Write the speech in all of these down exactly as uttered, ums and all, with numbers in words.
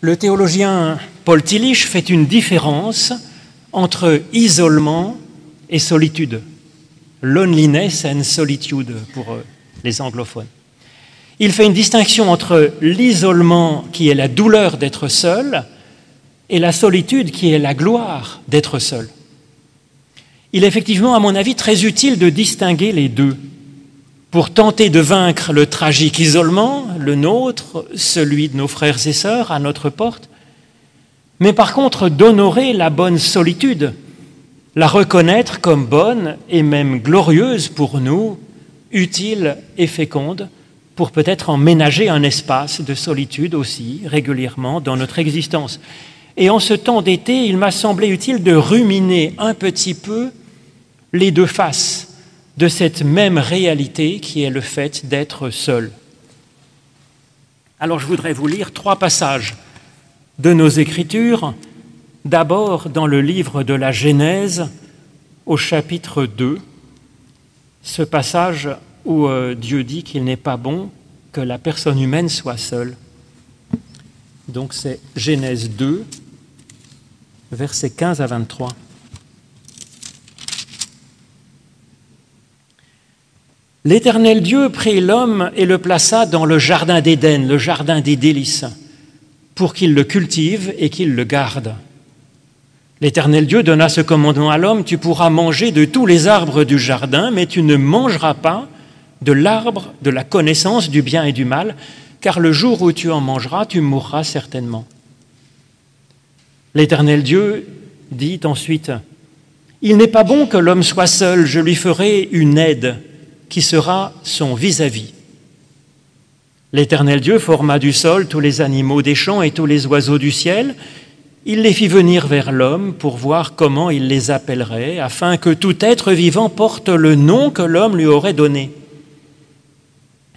Le théologien Paul Tillich fait une différence entre isolement et solitude. Loneliness and solitude pour les anglophones. Il fait une distinction entre l'isolement qui est la douleur d'être seul et la solitude qui est la gloire d'être seul. Il est effectivement, à mon avis, très utile de distinguer les deux pour tenter de vaincre le tragique isolement, le nôtre, celui de nos frères et sœurs à notre porte, mais par contre d'honorer la bonne solitude, la reconnaître comme bonne et même glorieuse pour nous, utile et féconde, pour peut-être emménager un espace de solitude aussi régulièrement dans notre existence. Et en ce temps d'été, il m'a semblé utile de ruminer un petit peu les deux faces de cette même réalité qui est le fait d'être seul. Alors je voudrais vous lire trois passages de nos Écritures, d'abord dans le livre de la Genèse, au chapitre deux, ce passage où Dieu dit qu'il n'est pas bon que la personne humaine soit seule. Donc c'est Genèse deux, versets quinze à vingt-trois. L'Éternel Dieu prit l'homme et le plaça dans le jardin d'Éden, le jardin des délices, pour qu'il le cultive et qu'il le garde. L'Éternel Dieu donna ce commandement à l'homme, « Tu pourras manger de tous les arbres du jardin, mais tu ne mangeras pas de l'arbre de la connaissance du bien et du mal, car le jour où tu en mangeras, tu mourras certainement. » L'Éternel Dieu dit ensuite, « Il n'est pas bon que l'homme soit seul, je lui ferai une aide qui sera son vis-à-vis. » L'Éternel Dieu forma du sol tous les animaux des champs et tous les oiseaux du ciel. Il les fit venir vers l'homme pour voir comment il les appellerait, afin que tout être vivant porte le nom que l'homme lui aurait donné.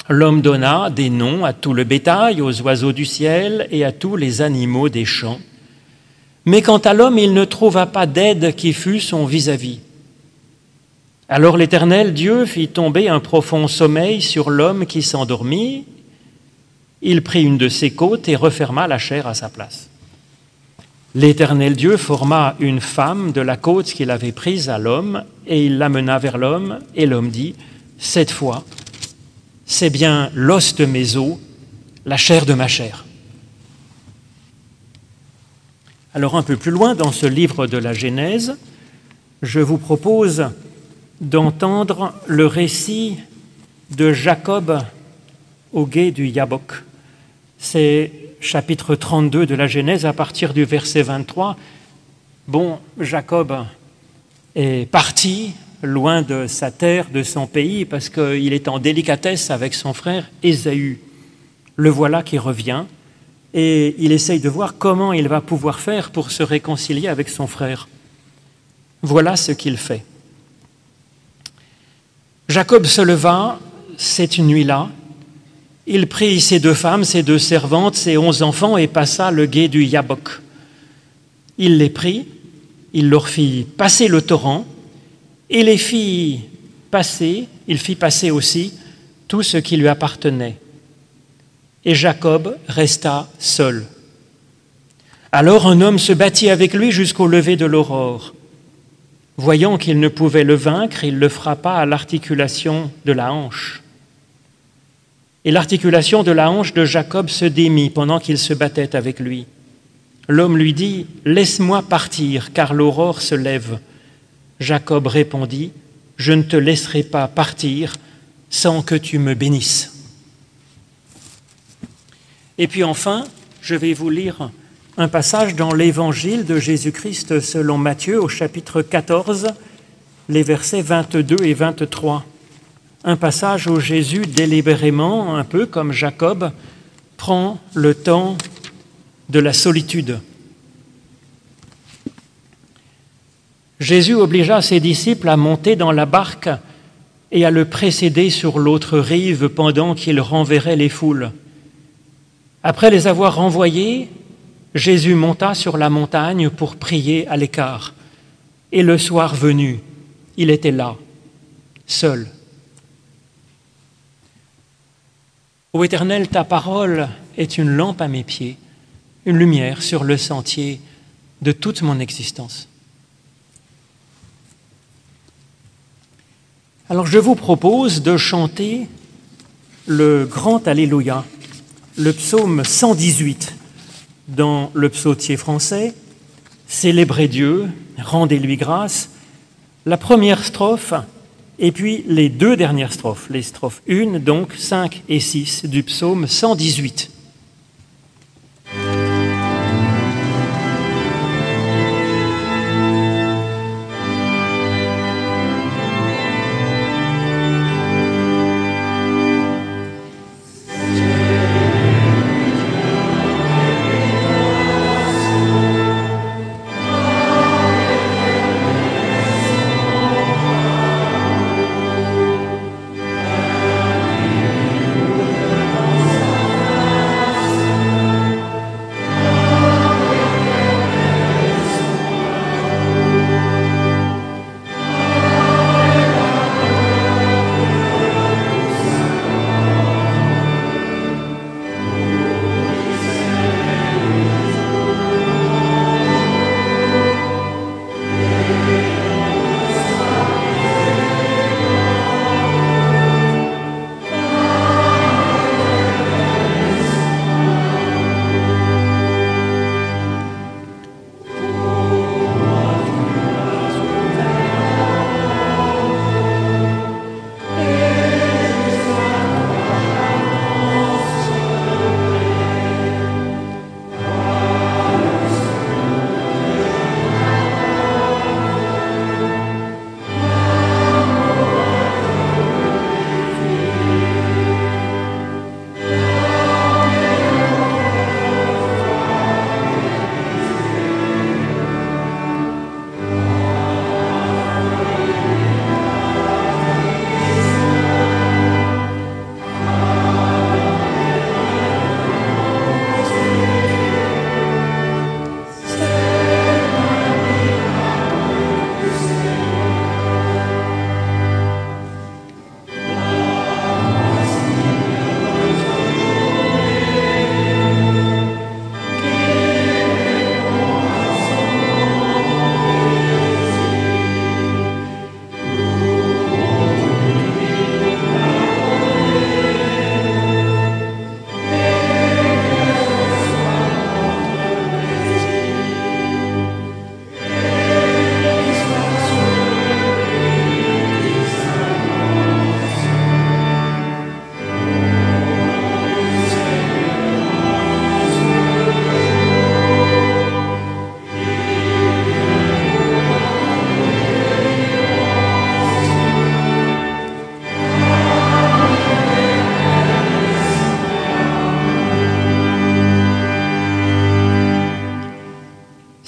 L'homme donna des noms à tout le bétail, aux oiseaux du ciel et à tous les animaux des champs. Mais quant à l'homme, il ne trouva pas d'aide qui fût son vis-à-vis. Alors l'Éternel Dieu fit tomber un profond sommeil sur l'homme qui s'endormit. Il prit une de ses côtes et referma la chair à sa place. L'Éternel Dieu forma une femme de la côte qu'il avait prise à l'homme et il l'amena vers l'homme et l'homme dit, « Cette fois, c'est bien l'os de mes os, la chair de ma chair. » Alors un peu plus loin dans ce livre de la Genèse, je vous propose d'entendre le récit de Jacob au gué du Yabok. C'est chapitre trente-deux de la Genèse à partir du verset vingt-trois. Bon, Jacob est parti loin de sa terre, de son pays, parce qu'il est en délicatesse avec son frère Ésaü. Le voilà qui revient et il essaye de voir comment il va pouvoir faire pour se réconcilier avec son frère. Voilà ce qu'il fait. Jacob se leva cette nuit-là. Il prit ses deux femmes, ses deux servantes, ses onze enfants et passa le gué du Yabok. Il les prit, il leur fit passer le torrent, et les fit passer, il fit passer aussi tout ce qui lui appartenait. Et Jacob resta seul. Alors un homme se battit avec lui jusqu'au lever de l'aurore. Voyant qu'il ne pouvait le vaincre, il le frappa à l'articulation de la hanche. Et l'articulation de la hanche de Jacob se démit pendant qu'il se battait avec lui. L'homme lui dit, « Laisse-moi partir, car l'aurore se lève. » Jacob répondit, « Je ne te laisserai pas partir sans que tu me bénisses. » Et puis enfin, je vais vous lire un passage dans l'Évangile de Jésus-Christ selon Matthieu, au chapitre quatorze, les versets vingt-deux et vingt-trois. Un passage où Jésus, délibérément, un peu comme Jacob, prend le temps de la solitude. Jésus obligea ses disciples à monter dans la barque et à le précéder sur l'autre rive pendant qu'il renverrait les foules. Après les avoir renvoyés, Jésus monta sur la montagne pour prier à l'écart. Et le soir venu, il était là, seul. Ô Éternel, ta parole est une lampe à mes pieds une lumière sur le sentier de toute mon existence. Alors je vous propose de chanter le grand Alléluia, le psaume cent dix-huit dans le psautier français. Célébrez Dieu, rendez-lui grâce. La première strophe et puis les deux dernières strophes, les strophes un, donc cinq et six du psaume cent dix-huit.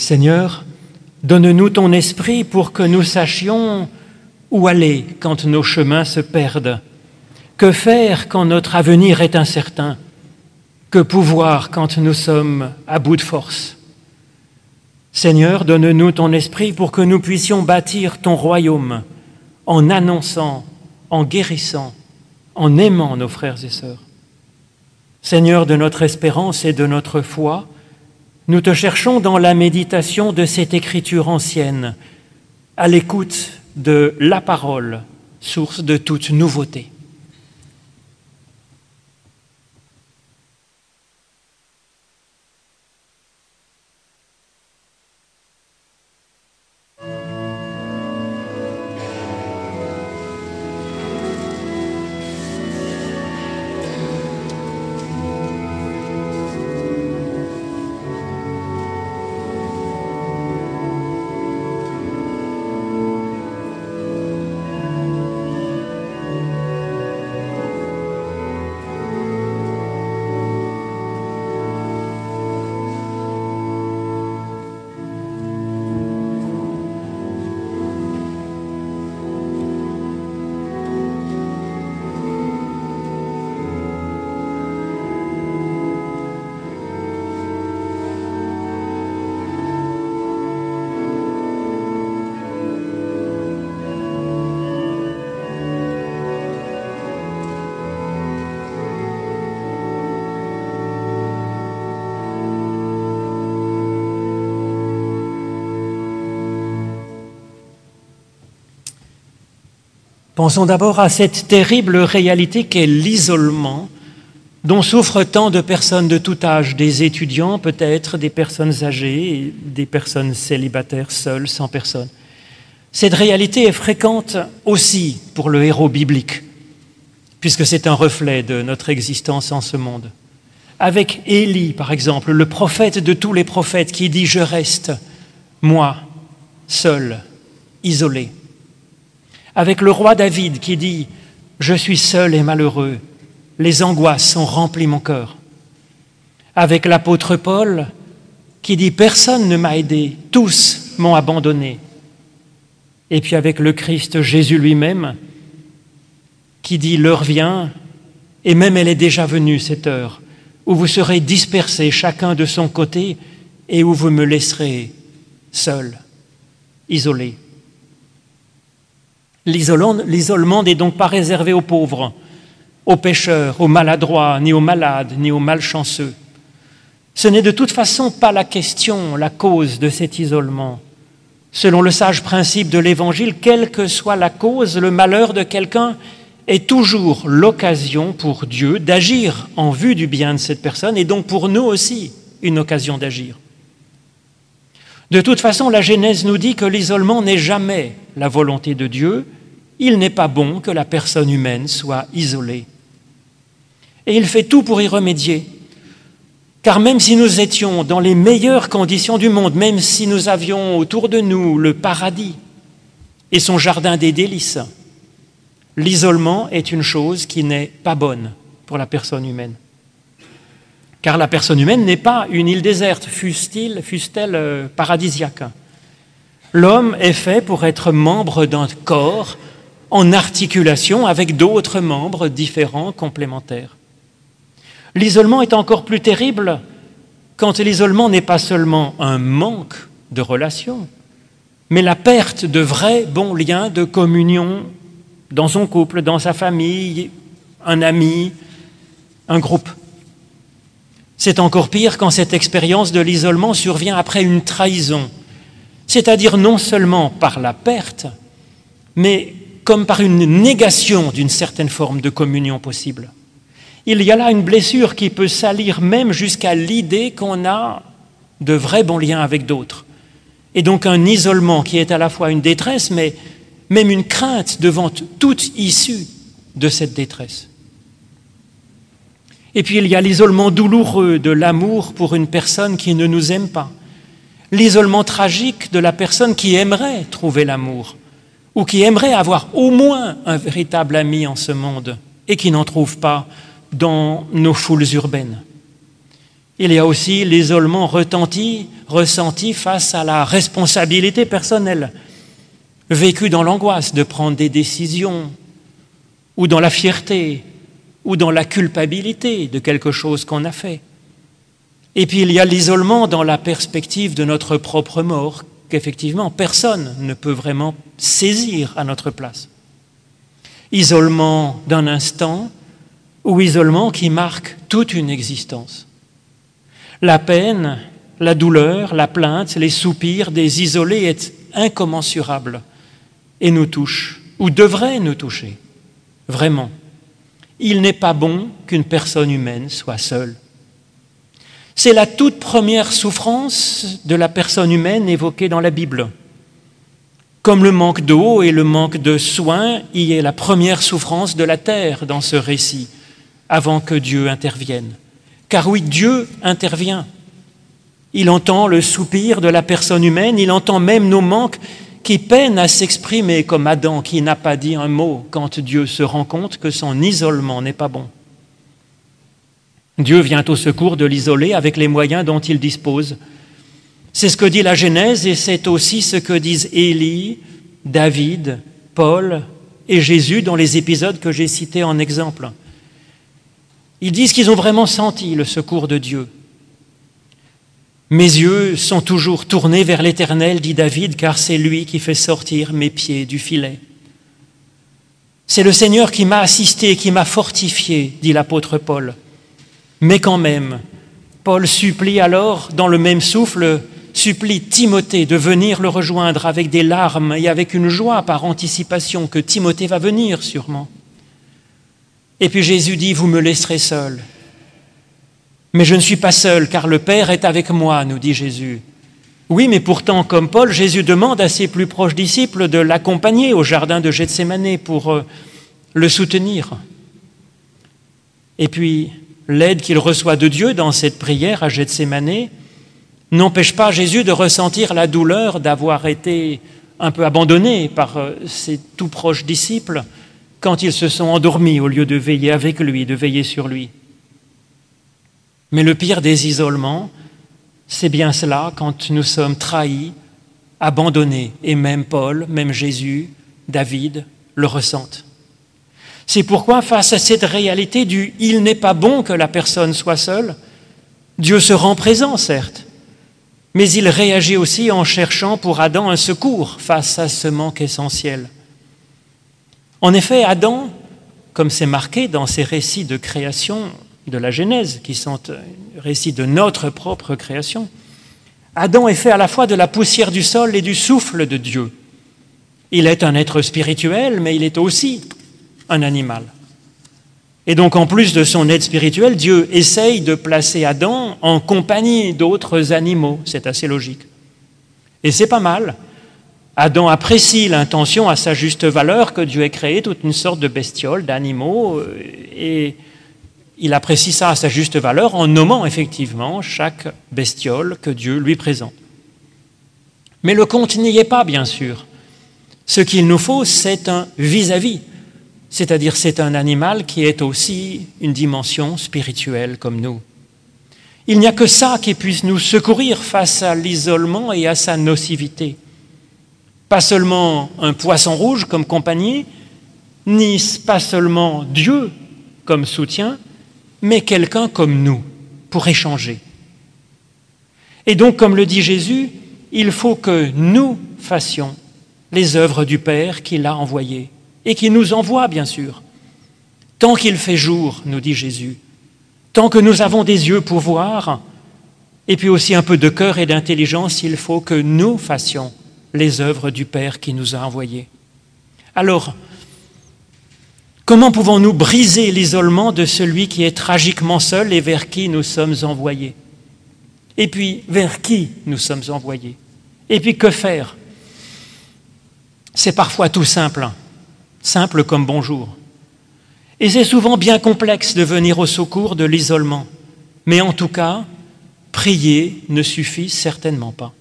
Seigneur, donne-nous ton esprit pour que nous sachions où aller quand nos chemins se perdent, que faire quand notre avenir est incertain, que pouvoir quand nous sommes à bout de force. Seigneur, donne-nous ton esprit pour que nous puissions bâtir ton royaume en annonçant, en guérissant, en aimant nos frères et sœurs. Seigneur de notre espérance et de notre foi, nous te cherchons dans la méditation de cette écriture ancienne, à l'écoute de la parole, source de toute nouveauté. Pensons d'abord à cette terrible réalité qu'est l'isolement dont souffrent tant de personnes de tout âge, des étudiants peut-être, des personnes âgées, des personnes célibataires, seules, sans personne. Cette réalité est fréquente aussi pour le héros biblique, puisque c'est un reflet de notre existence en ce monde. Avec Élie, par exemple, le prophète de tous les prophètes qui dit « Je reste, moi, seul, isolé ». Avec le roi David qui dit « Je suis seul et malheureux, les angoisses ont rempli mon cœur ». Avec l'apôtre Paul qui dit « Personne ne m'a aidé, tous m'ont abandonné ». Et puis avec le Christ Jésus lui-même qui dit « L'heure vient, et même elle est déjà venue cette heure, où vous serez dispersés chacun de son côté et où vous me laisserez seul, isolé ». L'isolement n'est donc pas réservé aux pauvres, aux pécheurs, aux maladroits, ni aux malades, ni aux malchanceux. Ce n'est de toute façon pas la question, la cause de cet isolement. Selon le sage principe de l'Évangile, quelle que soit la cause, le malheur de quelqu'un est toujours l'occasion pour Dieu d'agir en vue du bien de cette personne, et donc pour nous aussi une occasion d'agir. De toute façon, la Genèse nous dit que l'isolement n'est jamais la volonté de Dieu. Il n'est pas bon que la personne humaine soit isolée. Et il fait tout pour y remédier. Car même si nous étions dans les meilleures conditions du monde, même si nous avions autour de nous le paradis et son jardin des délices, l'isolement est une chose qui n'est pas bonne pour la personne humaine. Car la personne humaine n'est pas une île déserte, fût-il, fût-elle paradisiaque. L'homme est fait pour être membre d'un corps en articulation avec d'autres membres différents, complémentaires. L'isolement est encore plus terrible quand l'isolement n'est pas seulement un manque de relations, mais la perte de vrais bons liens de communion dans son couple, dans sa famille, un ami, un groupe. C'est encore pire quand cette expérience de l'isolement survient après une trahison, c'est-à-dire non seulement par la perte, mais comme par une négation d'une certaine forme de communion possible. Il y a là une blessure qui peut salir même jusqu'à l'idée qu'on a de vrais bons liens avec d'autres. Et donc un isolement qui est à la fois une détresse, mais même une crainte devant toute issue de cette détresse. Et puis il y a l'isolement douloureux de l'amour pour une personne qui ne nous aime pas. L'isolement tragique de la personne qui aimerait trouver l'amour ou qui aimerait avoir au moins un véritable ami en ce monde et qui n'en trouve pas dans nos foules urbaines. Il y a aussi l'isolement retenti, ressenti face à la responsabilité personnelle, vécu dans l'angoisse de prendre des décisions ou dans la fierté, ou dans la culpabilité de quelque chose qu'on a fait. Et puis il y a l'isolement dans la perspective de notre propre mort, qu'effectivement personne ne peut vraiment saisir à notre place. Isolement d'un instant, ou isolement qui marque toute une existence. La peine, la douleur, la plainte, les soupirs des isolés est incommensurable et nous touche, ou devrait nous toucher, vraiment. Il n'est pas bon qu'une personne humaine soit seule. C'est la toute première souffrance de la personne humaine évoquée dans la Bible. Comme le manque d'eau et le manque de soins y est la première souffrance de la terre dans ce récit, avant que Dieu intervienne. Car oui, Dieu intervient. Il entend le soupir de la personne humaine, il entend même nos manques qui peine à s'exprimer comme Adam qui n'a pas dit un mot quand Dieu se rend compte que son isolement n'est pas bon. Dieu vient au secours de l'isolé avec les moyens dont il dispose. C'est ce que dit la Genèse et c'est aussi ce que disent Élie, David, Paul et Jésus dans les épisodes que j'ai cités en exemple. Ils disent qu'ils ont vraiment senti le secours de Dieu. Mes yeux sont toujours tournés vers l'Éternel, dit David, car c'est lui qui fait sortir mes pieds du filet. C'est le Seigneur qui m'a assisté, qui m'a fortifié, dit l'apôtre Paul. Mais quand même, Paul supplie alors, dans le même souffle, supplie Timothée de venir le rejoindre avec des larmes et avec une joie par anticipation que Timothée va venir sûrement. Et puis Jésus dit « Vous me laisserez seul. » Mais je ne suis pas seul, car le Père est avec moi, nous dit Jésus. Oui, mais pourtant, comme Paul, Jésus demande à ses plus proches disciples de l'accompagner au jardin de Gethsémané pour le soutenir. Et puis, l'aide qu'il reçoit de Dieu dans cette prière à Gethsémané n'empêche pas Jésus de ressentir la douleur d'avoir été un peu abandonné par ses tout proches disciples quand ils se sont endormis au lieu de veiller avec lui, de veiller sur lui. Mais le pire des isolements, c'est bien cela quand nous sommes trahis, abandonnés. Et même Paul, même Jésus, David le ressentent. C'est pourquoi face à cette réalité du « il n'est pas bon que la personne soit seule », Dieu se rend présent certes, mais il réagit aussi en cherchant pour Adam un secours face à ce manque essentiel. En effet, Adam, comme c'est marqué dans ces récits de création, de la Genèse, qui sont récits de notre propre création, Adam est fait à la fois de la poussière du sol et du souffle de Dieu. Il est un être spirituel, mais il est aussi un animal. Et donc, en plus de son aide spirituelle, Dieu essaye de placer Adam en compagnie d'autres animaux. C'est assez logique. Et c'est pas mal. Adam apprécie l'intention à sa juste valeur que Dieu ait créé toute une sorte de bestioles, d'animaux, et il apprécie ça à sa juste valeur en nommant effectivement chaque bestiole que Dieu lui présente. Mais le compte n'y est pas, bien sûr. Ce qu'il nous faut, c'est un vis-à-vis, c'est-à-dire c'est un animal qui est aussi une dimension spirituelle comme nous. Il n'y a que ça qui puisse nous secourir face à l'isolement et à sa nocivité. Pas seulement un poisson rouge comme compagnie, ni pas seulement Dieu comme soutien, mais quelqu'un comme nous, pour échanger. Et donc, comme le dit Jésus, il faut que nous fassions les œuvres du Père qui l'a envoyé, et qui nous envoie, bien sûr. Tant qu'il fait jour, nous dit Jésus, tant que nous avons des yeux pour voir, et puis aussi un peu de cœur et d'intelligence, il faut que nous fassions les œuvres du Père qui nous a envoyés. Alors, comment pouvons-nous briser l'isolement de celui qui est tragiquement seul et vers qui nous sommes envoyés? Et puis, vers qui nous sommes envoyés? Et puis, que faire? C'est parfois tout simple, simple comme bonjour. Et c'est souvent bien complexe de venir au secours de l'isolement. Mais en tout cas, prier ne suffit certainement pas.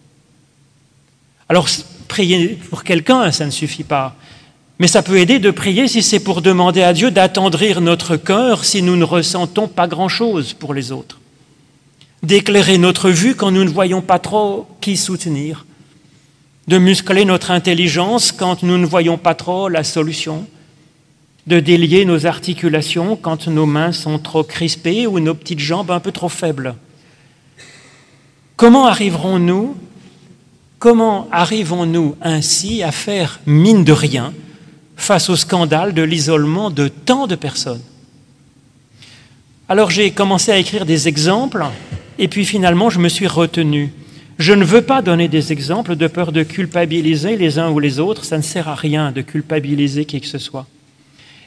Alors, prier pour quelqu'un, ça ne suffit pas. Mais ça peut aider de prier si c'est pour demander à Dieu d'attendrir notre cœur si nous ne ressentons pas grand-chose pour les autres. D'éclairer notre vue quand nous ne voyons pas trop qui soutenir. De muscler notre intelligence quand nous ne voyons pas trop la solution. De délier nos articulations quand nos mains sont trop crispées ou nos petites jambes un peu trop faibles. Comment arriverons-nous, comment arrivons-nous ainsi à faire mine de rien face au scandale de l'isolement de tant de personnes? Alors j'ai commencé à écrire des exemples, et puis finalement je me suis retenu. Je ne veux pas donner des exemples de peur de culpabiliser les uns ou les autres, ça ne sert à rien de culpabiliser qui que ce soit.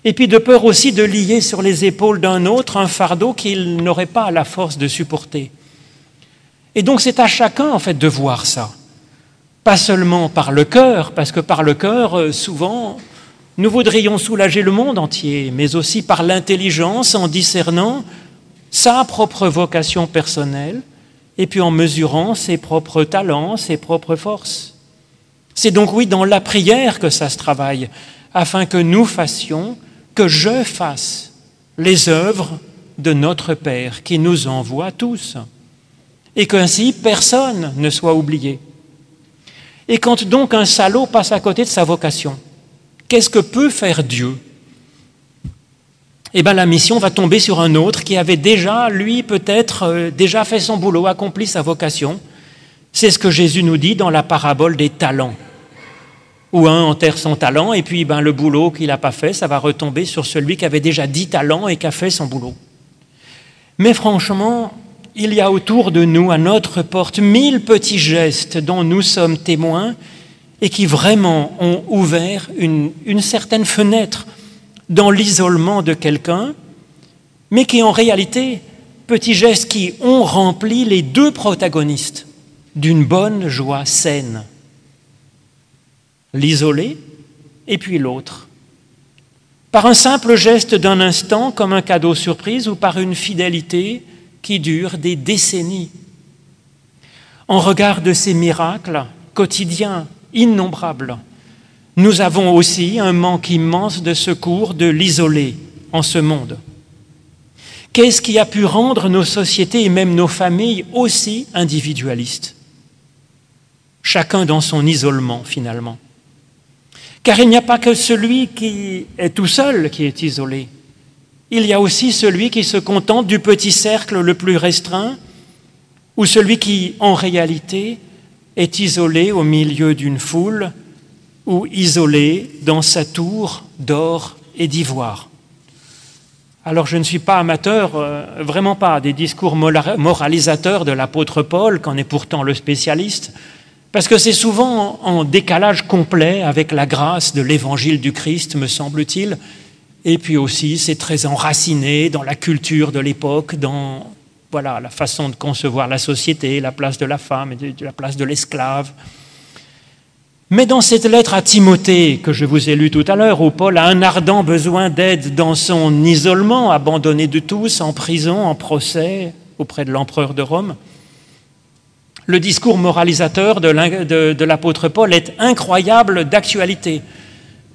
Et puis de peur aussi de lier sur les épaules d'un autre un fardeau qu'il n'aurait pas la force de supporter. Et donc c'est à chacun en fait de voir ça. Pas seulement par le cœur, parce que par le cœur, souvent, nous voudrions soulager le monde entier, mais aussi par l'intelligence en discernant sa propre vocation personnelle et puis en mesurant ses propres talents, ses propres forces. C'est donc, oui, dans la prière que ça se travaille, afin que nous fassions, que je fasse les œuvres de notre Père qui nous envoie tous, et qu'ainsi personne ne soit oublié. Et quand donc un salaud passe à côté de sa vocation, qu'est-ce que peut faire Dieu? Eh bien, la mission va tomber sur un autre qui avait déjà, lui, peut-être, euh, déjà fait son boulot, accompli sa vocation. C'est ce que Jésus nous dit dans la parabole des talents, où un enterre son talent, et puis ben, le boulot qu'il n'a pas fait, ça va retomber sur celui qui avait déjà dix talents et qui a fait son boulot. Mais franchement, Il y a autour de nous, à notre porte, mille petits gestes dont nous sommes témoins et qui vraiment ont ouvert une, une certaine fenêtre dans l'isolement de quelqu'un, mais qui en réalité, petits gestes qui ont rempli les deux protagonistes d'une bonne joie saine. L'isolé et puis l'autre. Par un simple geste d'un instant, comme un cadeau surprise, ou par une fidélité qui dure des décennies. En regard de ces miracles quotidiens, innombrables, nous avons aussi un manque immense de secours de l'isolé en ce monde. Qu'est-ce qui a pu rendre nos sociétés et même nos familles aussi individualistes? Chacun dans son isolement, finalement. Car il n'y a pas que celui qui est tout seul qui est isolé. Il y a aussi celui qui se contente du petit cercle le plus restreint, ou celui qui, en réalité, est isolé au milieu d'une foule, ou isolé dans sa tour d'or et d'ivoire. Alors je ne suis pas amateur, euh, vraiment pas, des discours moralisateurs de l'apôtre Paul, qu'en est pourtant le spécialiste, parce que c'est souvent en décalage complet avec la grâce de l'évangile du Christ, me semble-t-il, et puis aussi c'est très enraciné dans la culture de l'époque, dans voilà, la façon de concevoir la société, la place de la femme, et la place de l'esclave. Mais dans cette lettre à Timothée, que je vous ai lue tout à l'heure, où Paul a un ardent besoin d'aide dans son isolement, abandonné de tous, en prison, en procès, auprès de l'empereur de Rome, le discours moralisateur de l'apôtre Paul est incroyable d'actualité.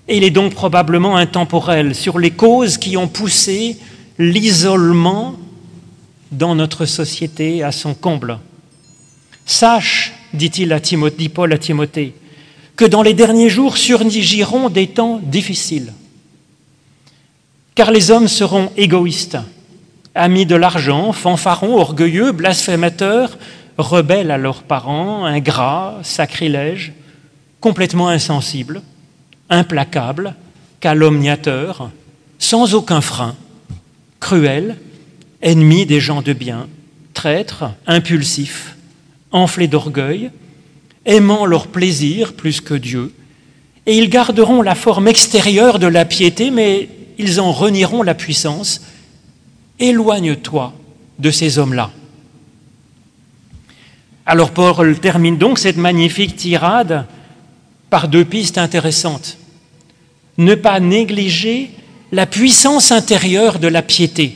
Et il est donc probablement intemporel sur les causes qui ont poussé l'isolement dans notre société à son comble. « Sache, dit-il à Timothée, dit Paul à Timothée, que dans les derniers jours surgiront des temps difficiles. Car les hommes seront égoïstes, amis de l'argent, fanfarons, orgueilleux, blasphémateurs, rebelles à leurs parents, ingrats, sacrilèges, complètement insensibles, implacables, calomniateurs, sans aucun frein, cruels, ennemis des gens de bien, traîtres, impulsifs, enflés d'orgueil, aimant leur plaisir plus que Dieu, et ils garderont la forme extérieure de la piété, mais ils en renieront la puissance. Éloigne-toi de ces hommes-là. » Alors Paul termine donc cette magnifique tirade par deux pistes intéressantes. Ne pas négliger la puissance intérieure de la piété.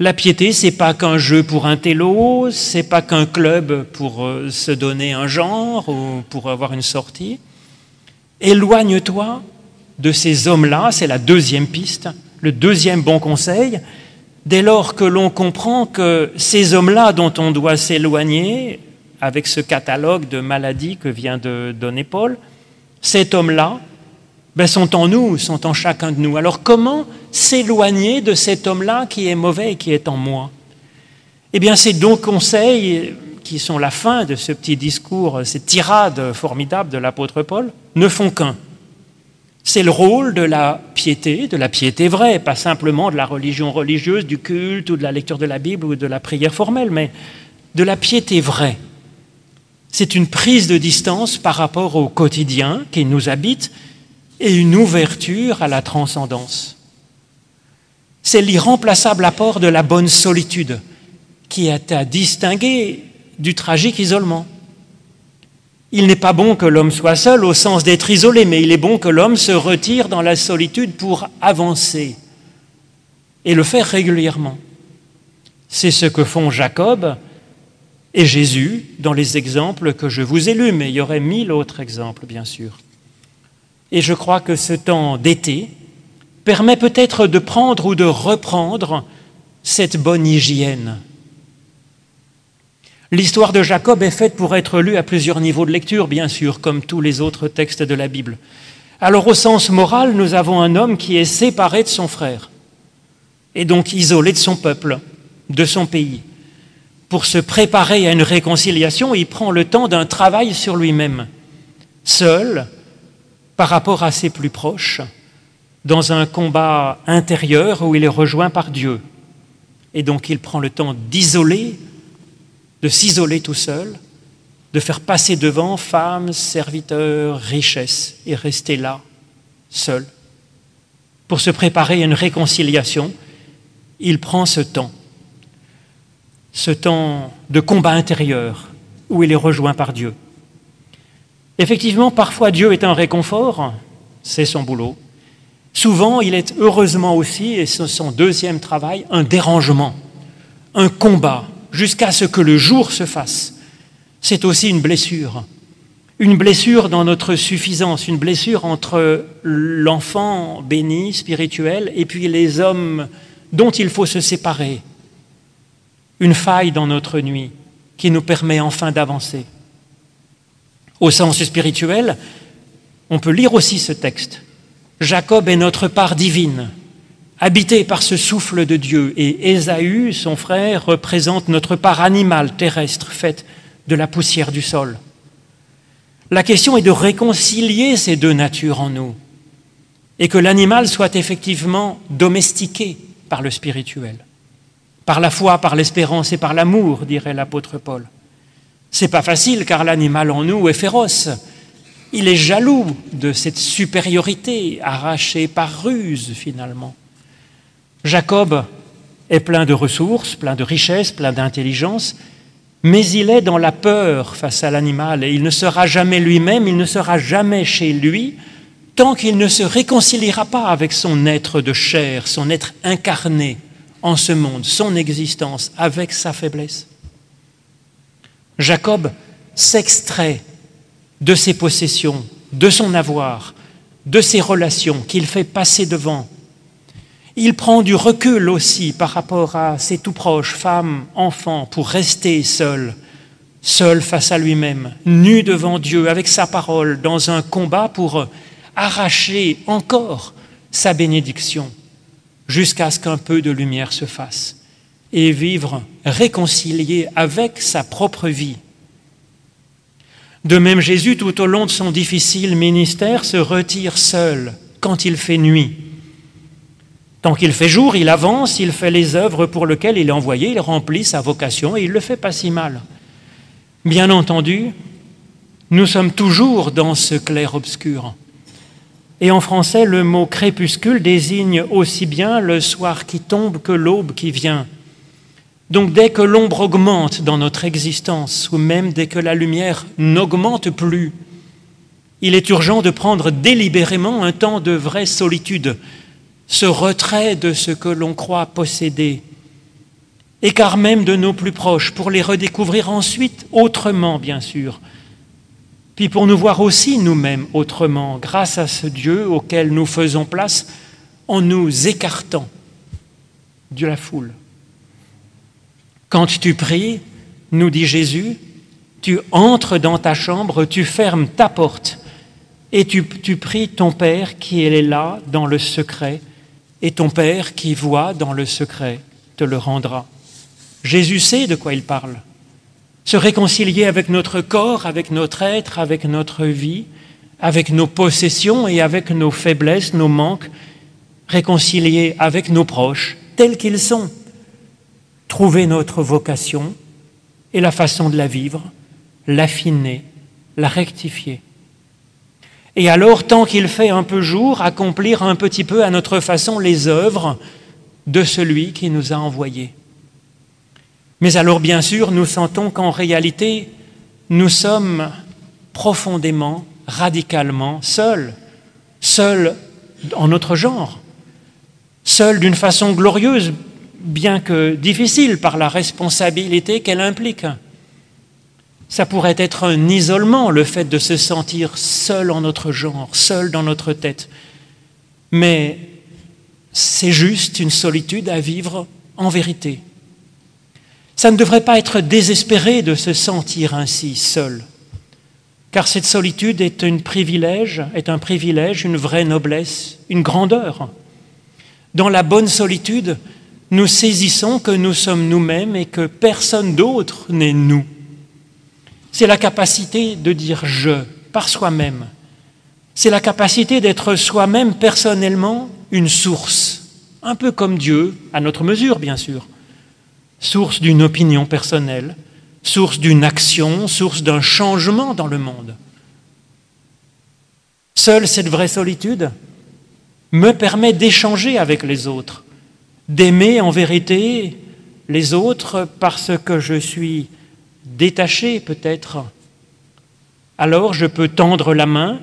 La piété, ce n'est pas qu'un jeu pour un télo, ce n'est pas qu'un club pour se donner un genre ou pour avoir une sortie. Éloigne-toi de ces hommes-là, c'est la deuxième piste, le deuxième bon conseil. Dès lors que l'on comprend que ces hommes-là dont on doit s'éloigner, avec ce catalogue de maladies que vient de donner Paul, cet homme-là, ben, sont en nous, sont en chacun de nous. Alors comment s'éloigner de cet homme-là qui est mauvais et qui est en moi? Eh bien, ces deux conseils qui sont la fin de ce petit discours, cette tirade formidable de l'apôtre Paul, ne font qu'un. C'est le rôle de la piété, de la piété vraie, pas simplement de la religion religieuse, du culte ou de la lecture de la Bible ou de la prière formelle, mais de la piété vraie. C'est une prise de distance par rapport au quotidien qui nous habite, et une ouverture à la transcendance. C'est l'irremplaçable apport de la bonne solitude qui est à distinguer du tragique isolement. Il n'est pas bon que l'homme soit seul au sens d'être isolé, mais il est bon que l'homme se retire dans la solitude pour avancer et le faire régulièrement. C'est ce que font Jacob et Jésus dans les exemples que je vous ai lus, mais il y aurait mille autres exemples, bien sûr. Et je crois que ce temps d'été permet peut-être de prendre ou de reprendre cette bonne hygiène. L'histoire de Jacob est faite pour être lue à plusieurs niveaux de lecture, bien sûr, comme tous les autres textes de la Bible. Alors au sens moral, nous avons un homme qui est séparé de son frère, et donc isolé de son peuple, de son pays. Pour se préparer à une réconciliation, il prend le temps d'un travail sur lui-même, seul, par rapport à ses plus proches, dans un combat intérieur où il est rejoint par Dieu. Et donc il prend le temps d'isoler, de s'isoler tout seul, de faire passer devant femmes, serviteurs, richesses, et rester là, seul. Pour se préparer à une réconciliation, il prend ce temps, ce temps de combat intérieur, où il est rejoint par Dieu. Effectivement, parfois Dieu est un réconfort, c'est son boulot. Souvent, il est heureusement aussi, et c'est son deuxième travail, un dérangement, un combat, jusqu'à ce que le jour se fasse. C'est aussi une blessure, une blessure dans notre suffisance, une blessure entre l'enfant béni, spirituel, et puis les hommes dont il faut se séparer. Une faille dans notre nuit qui nous permet enfin d'avancer. Au sens spirituel, on peut lire aussi ce texte. Jacob est notre part divine, habité par ce souffle de Dieu, et Ésaü, son frère, représente notre part animale terrestre, faite de la poussière du sol. La question est de réconcilier ces deux natures en nous, et que l'animal soit effectivement domestiqué par le spirituel, par la foi, par l'espérance et par l'amour, dirait l'apôtre Paul. C'est pas facile, car l'animal en nous est féroce. Il est jaloux de cette supériorité arrachée par ruse, finalement. Jacob est plein de ressources, plein de richesses, plein d'intelligence, mais il est dans la peur face à l'animal, et il ne sera jamais lui-même, il ne sera jamais chez lui, tant qu'il ne se réconciliera pas avec son être de chair, son être incarné en ce monde, son existence, avec sa faiblesse. Jacob s'extrait de ses possessions, de son avoir, de ses relations qu'il fait passer devant. Il prend du recul aussi par rapport à ses tout proches, femmes, enfants, pour rester seul, seul face à lui-même, nu devant Dieu, avec sa parole, dans un combat pour arracher encore sa bénédiction, jusqu'à ce qu'un peu de lumière se fasse, et vivre réconcilié avec sa propre vie. De même, Jésus, tout au long de son difficile ministère, se retire seul quand il fait nuit. Tant qu'il fait jour, il avance, il fait les œuvres pour lesquelles il est envoyé, il remplit sa vocation et il ne le fait pas si mal. Bien entendu, nous sommes toujours dans ce clair-obscur. Et en français, le mot « crépuscule » désigne aussi bien le soir qui tombe que l'aube qui vient. Donc dès que l'ombre augmente dans notre existence, ou même dès que la lumière n'augmente plus, il est urgent de prendre délibérément un temps de vraie solitude, ce retrait de ce que l'on croit posséder, écart même de nos plus proches, pour les redécouvrir ensuite autrement, bien sûr, puis pour nous voir aussi nous-mêmes autrement, grâce à ce Dieu auquel nous faisons place en nous écartant de la foule. Quand tu pries, nous dit Jésus, tu entres dans ta chambre, tu fermes ta porte et tu, tu pries ton Père qui est là dans le secret, et ton Père qui voit dans le secret te le rendra. Jésus sait de quoi il parle. Se réconcilier avec notre corps, avec notre être, avec notre vie, avec nos possessions et avec nos faiblesses, nos manques, réconcilier avec nos proches tels qu'ils sont. Trouver notre vocation et la façon de la vivre, l'affiner, la rectifier. Et alors, tant qu'il fait un peu jour, accomplir un petit peu à notre façon les œuvres de celui qui nous a envoyés. Mais alors, bien sûr, nous sentons qu'en réalité, nous sommes profondément, radicalement seuls, seuls en notre genre, seuls d'une façon glorieuse, bien que difficile par la responsabilité qu'elle implique. Ça pourrait être un isolement, le fait de se sentir seul en notre genre, seul dans notre tête. Mais c'est juste une solitude à vivre en vérité. Ça ne devrait pas être désespéré de se sentir ainsi seul, car cette solitude est un privilège, est un privilège, une vraie noblesse, une grandeur. Dans la bonne solitude, nous saisissons que nous sommes nous-mêmes et que personne d'autre n'est nous. C'est la capacité de dire « je » par soi-même. C'est la capacité d'être soi-même personnellement une source, un peu comme Dieu, à notre mesure bien sûr, source d'une opinion personnelle, source d'une action, source d'un changement dans le monde. Seule cette vraie solitude me permet d'échanger avec les autres, d'aimer en vérité les autres parce que je suis détaché peut-être. Alors je peux tendre la main,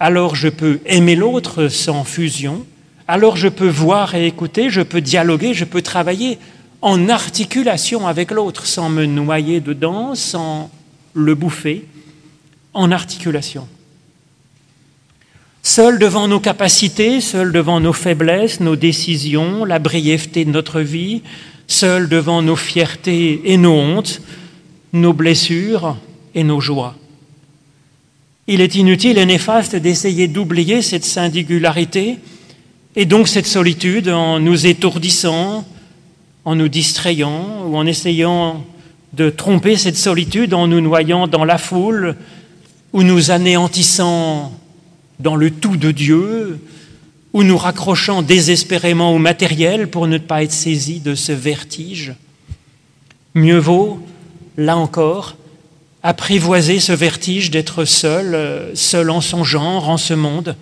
alors je peux aimer l'autre sans fusion, alors je peux voir et écouter, je peux dialoguer, je peux travailler en articulation avec l'autre, sans me noyer dedans, sans le bouffer, en articulation. Seul devant nos capacités, seul devant nos faiblesses, nos décisions, la brièveté de notre vie, seul devant nos fiertés et nos hontes, nos blessures et nos joies. Il est inutile et néfaste d'essayer d'oublier cette singularité et donc cette solitude en nous étourdissant, en nous distrayant ou en essayant de tromper cette solitude en nous noyant dans la foule ou nous anéantissant dans le tout de Dieu ou nous raccrochant désespérément au matériel pour ne pas être saisis de ce vertige. Mieux vaut, là encore, apprivoiser ce vertige d'être seul, seul en son genre, en ce monde,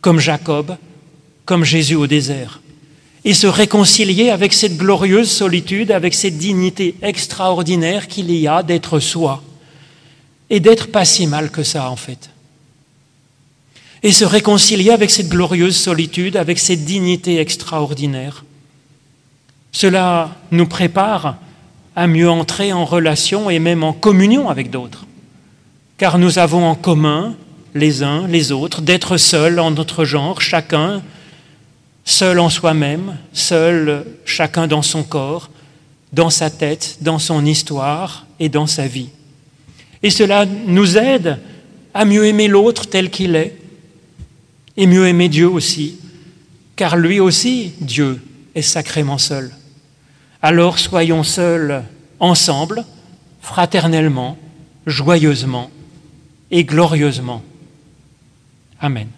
comme Jacob, comme Jésus au désert. Et se réconcilier avec cette glorieuse solitude, avec cette dignité extraordinaire qu'il y a d'être soi. Et d'être pas si mal que ça, en fait. Et se réconcilier avec cette glorieuse solitude, avec cette dignité extraordinaire. Cela nous prépare à mieux entrer en relation et même en communion avec d'autres. Car nous avons en commun, les uns, les autres, d'être seuls en notre genre, chacun, seul en soi-même, seul chacun dans son corps, dans sa tête, dans son histoire et dans sa vie. Et cela nous aide à mieux aimer l'autre tel qu'il est, et mieux aimer Dieu aussi, car lui aussi, Dieu, est sacrément seul. Alors soyons seuls ensemble, fraternellement, joyeusement et glorieusement. Amen.